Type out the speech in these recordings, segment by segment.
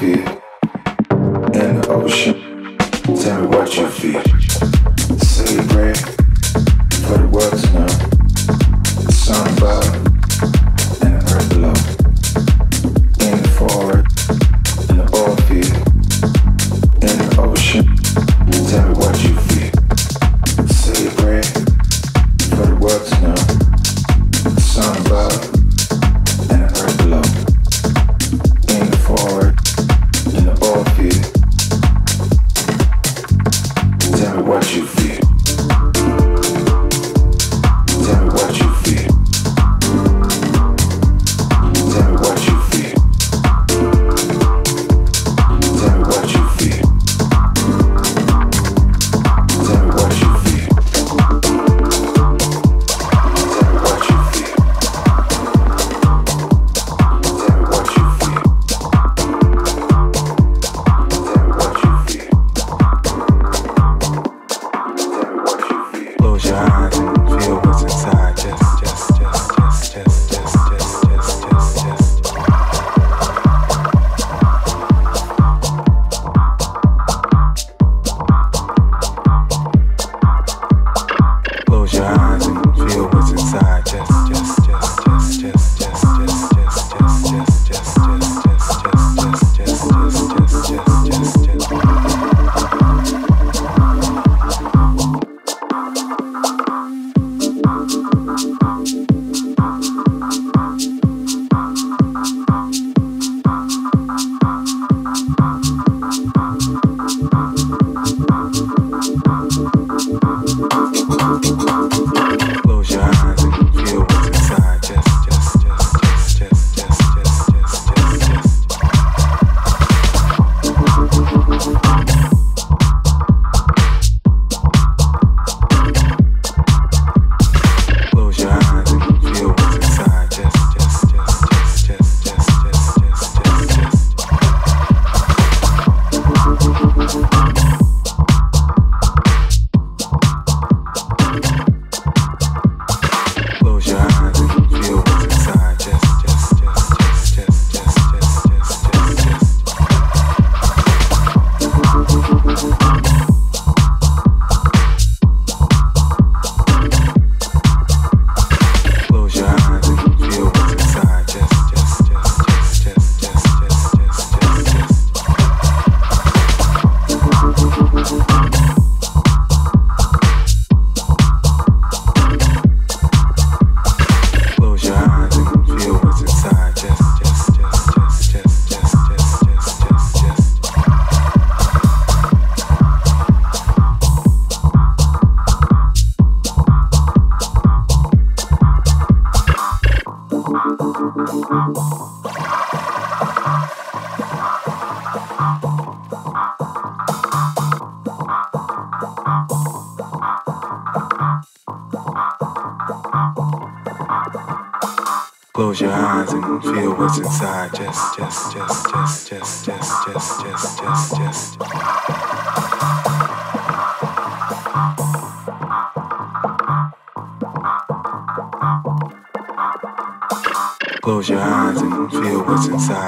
feet in the ocean. Tell me what you feel. Celebrate for the words now. The sun above and the earth below. In the forest, in the oil field, in the ocean. Tell me what you feel. Celebrate for the words now. The sun above and the earth below. What you feel. Tell me what you feel. Tell me what you feel. Tell me what you feel. Tell me what you feel. Tell me what you feel. Tell me what you feel. Tell me what you feel. Close your eyes and feel what's inside. Just. Close your eyes and feel what's inside. Close your eyes and feel what's inside. Just. Close your eyes and feel what's inside.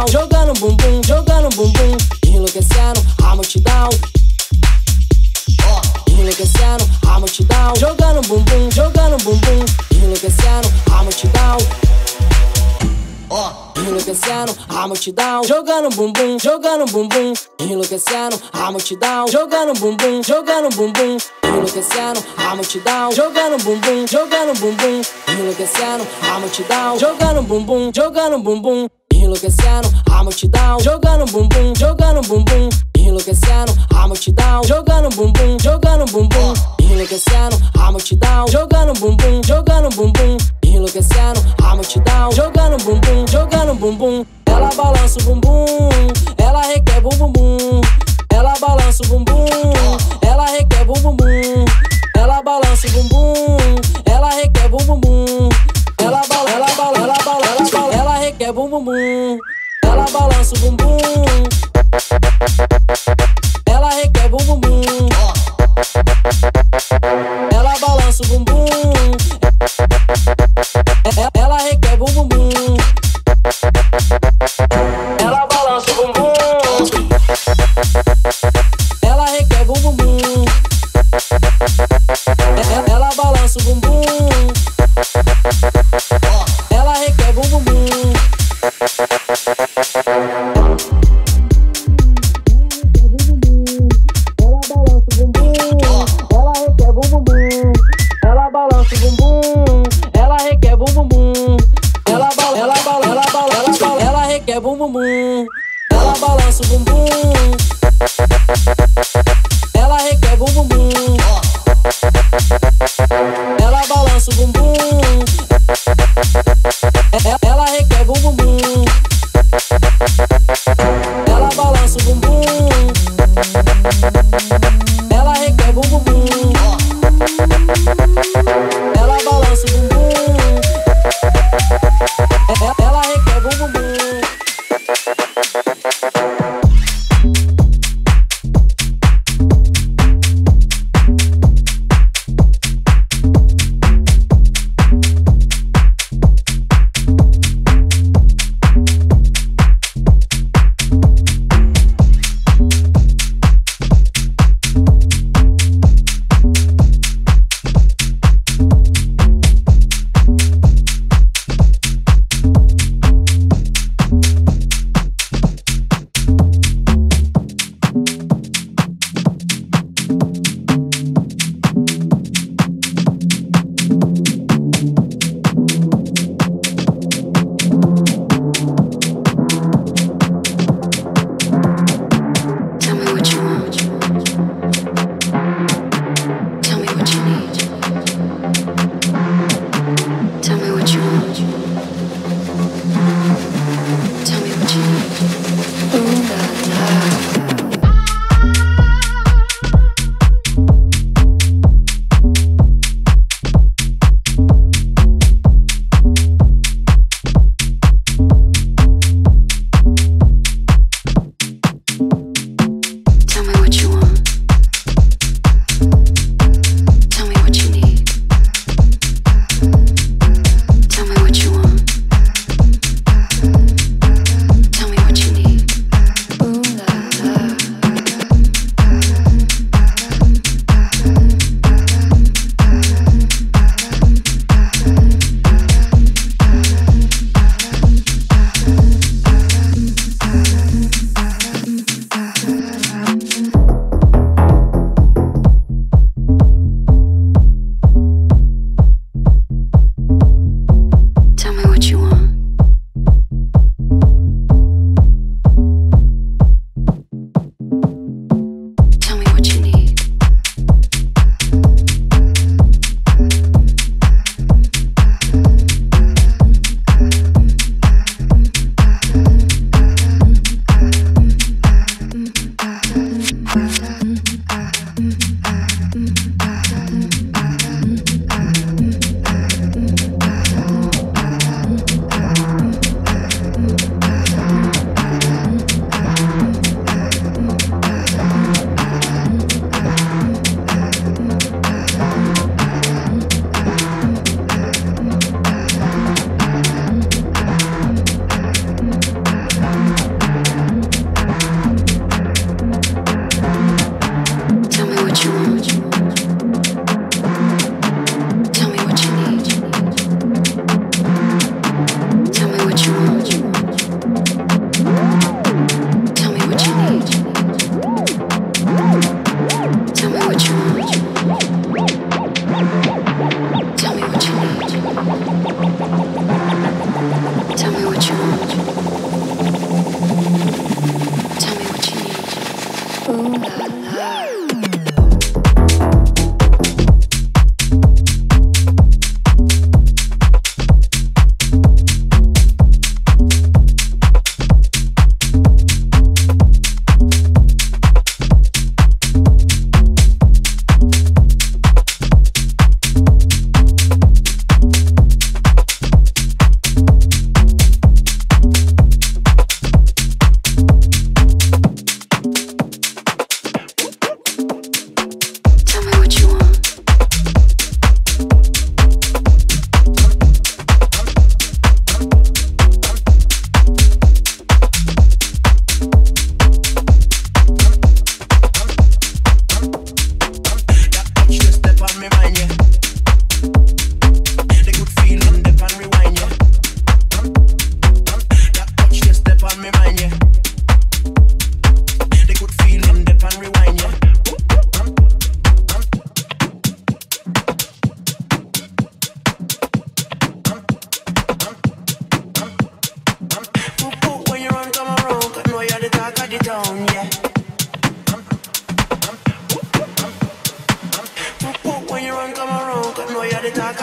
down, jogando bumbum, enlouquecendo a multidão, jogando bumbum, enlouquecendo a multidão. Enlouquecendo a multidão, jogando bumbum, enlouquecendo a multidão, jogando bumbum, enlouquecendo a multidão, jogando bumbum, enlouquecendo a multidão, jogando bumbum, enlouquecendo a multidão, jogando bumbum, enlouquecendo a multidão, jogando bumbum, enlouquecendo a multidão, jogando bumbum, enlouquecendo a multidão, jogando bumbum, ela balança o bumbum, ela requebra o bumbum, ela balança o bumbum, ela requebra o bumbum, ela balança o bumbum, ela requebra o bumbum, ela balança, ela requebra o bumbum, ela balança o bumbum, ela requebra o bumbum, ela balança o bumbum. Ela requebra o bumbum, ela balança o bumbum, ela requebra o bumbum, ela balança o bumbum, ela requebra o bumbum. Ela balança o bumbum, ela requebra o bumbum, ela balança o bumbum, ela requebra o bumbum, ela balança o bumbum, ela requebra o bumbum, ela balança o bumbum, ela requebra o bumbum.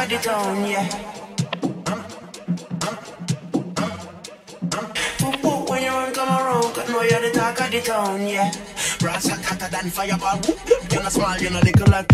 put it on, yeah. Whoop, when you run, come around, cause now you're the talk of the town, yeah. Brass hot, hotter than fireball, whoop, you're not small, you're not little like.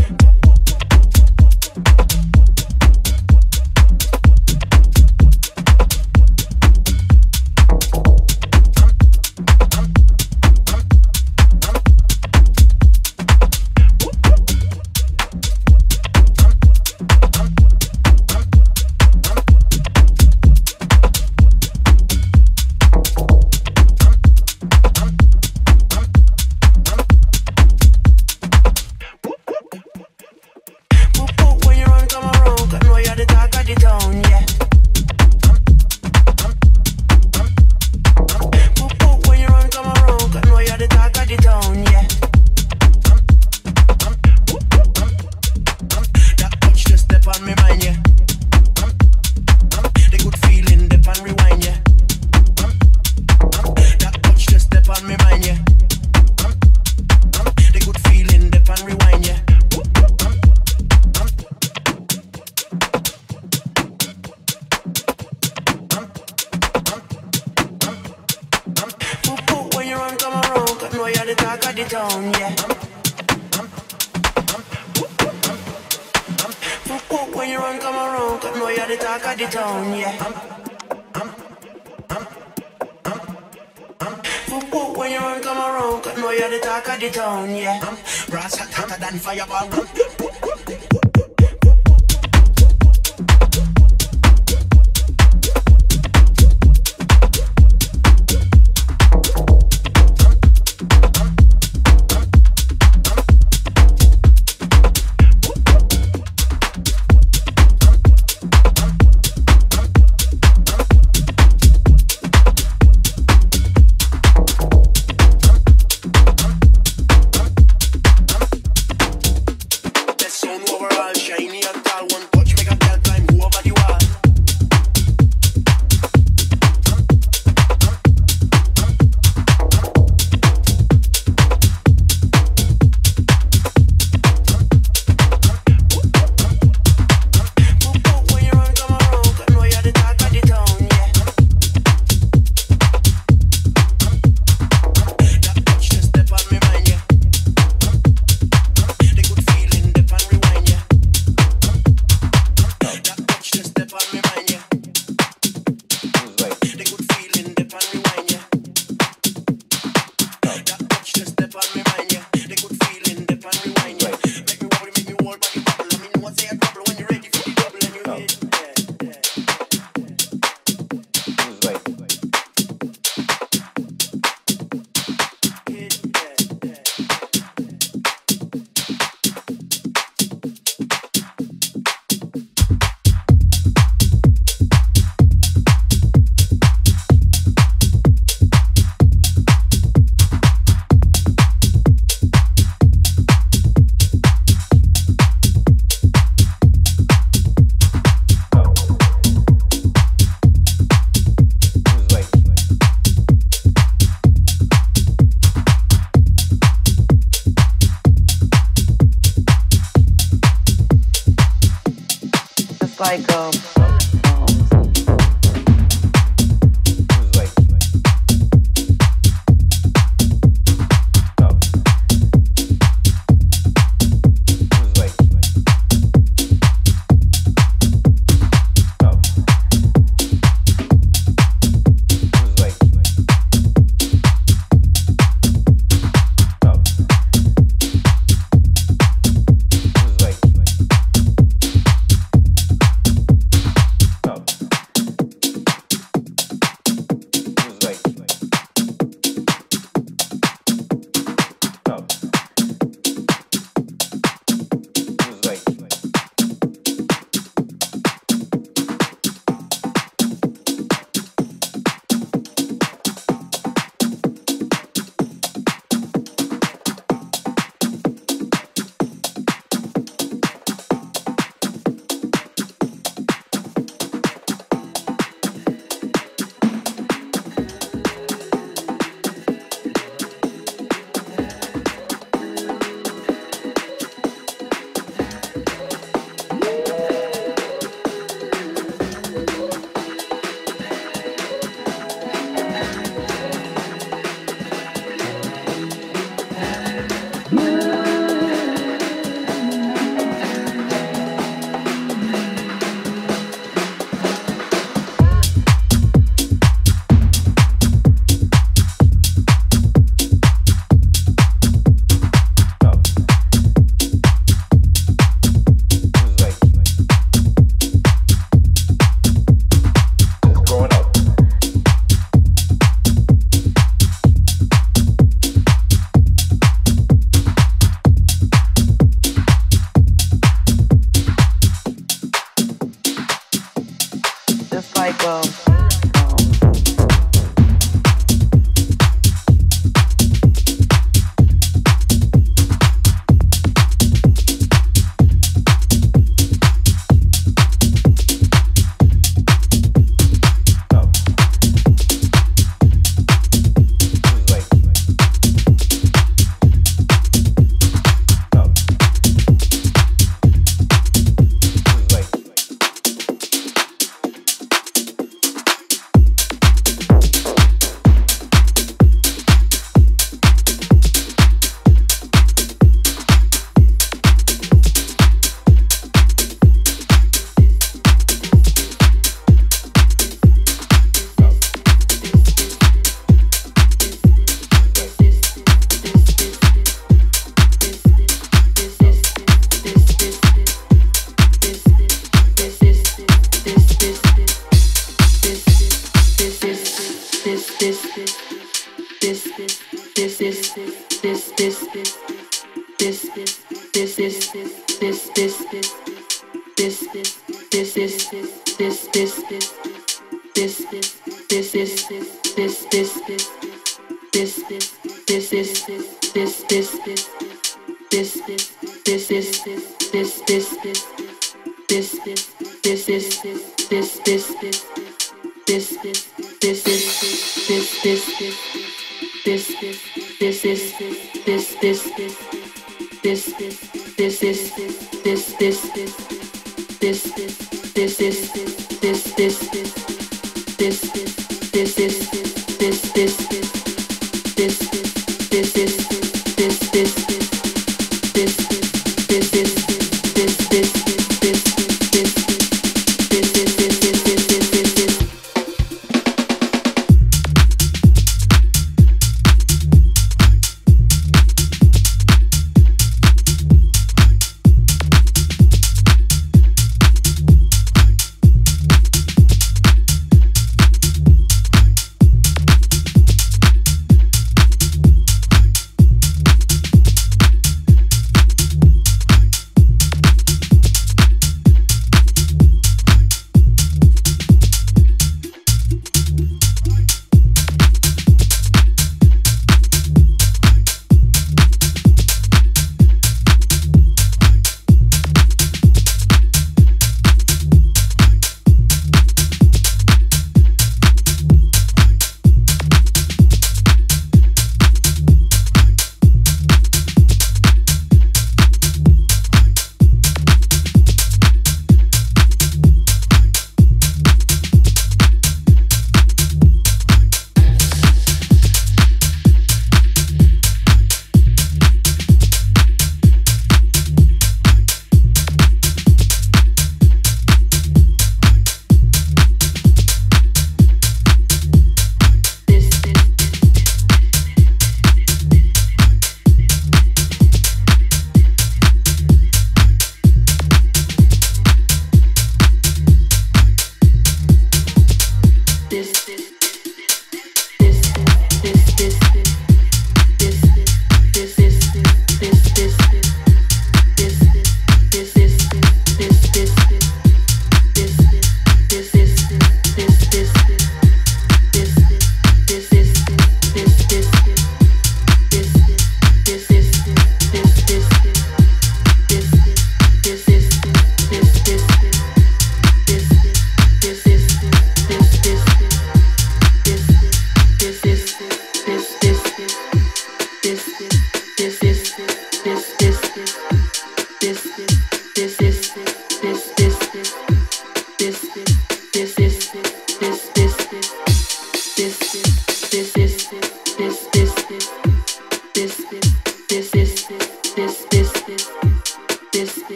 light bulb.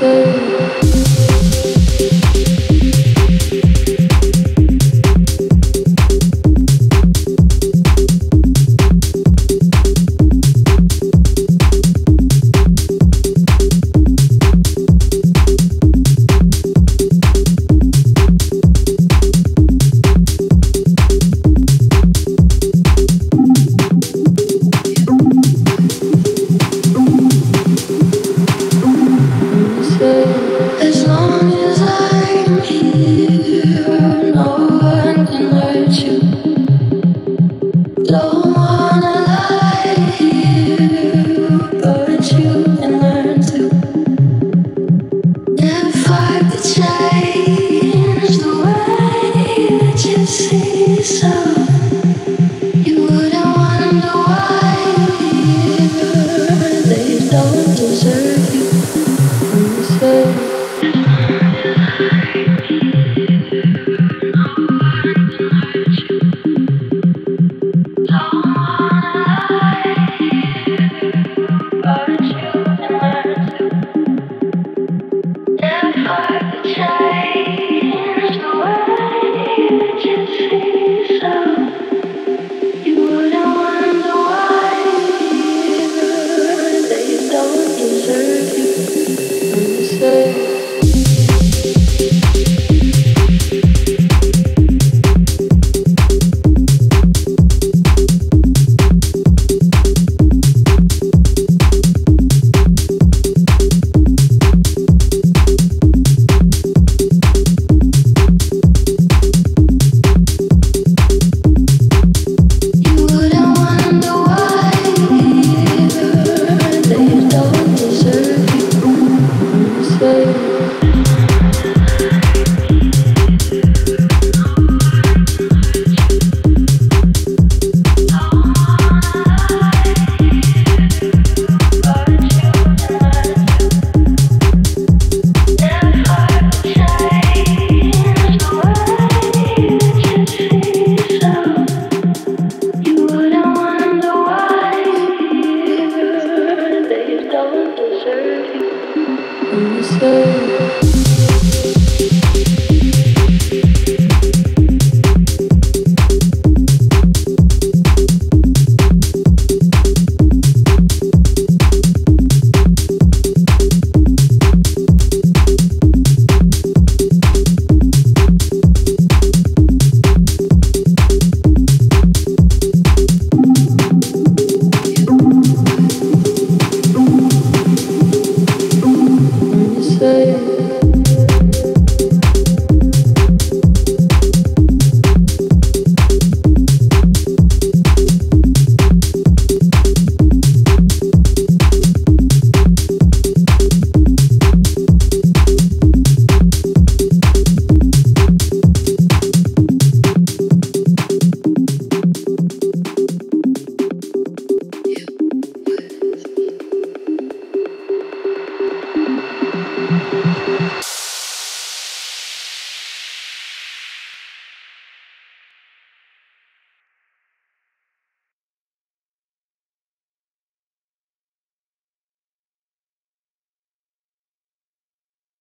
Don't deserve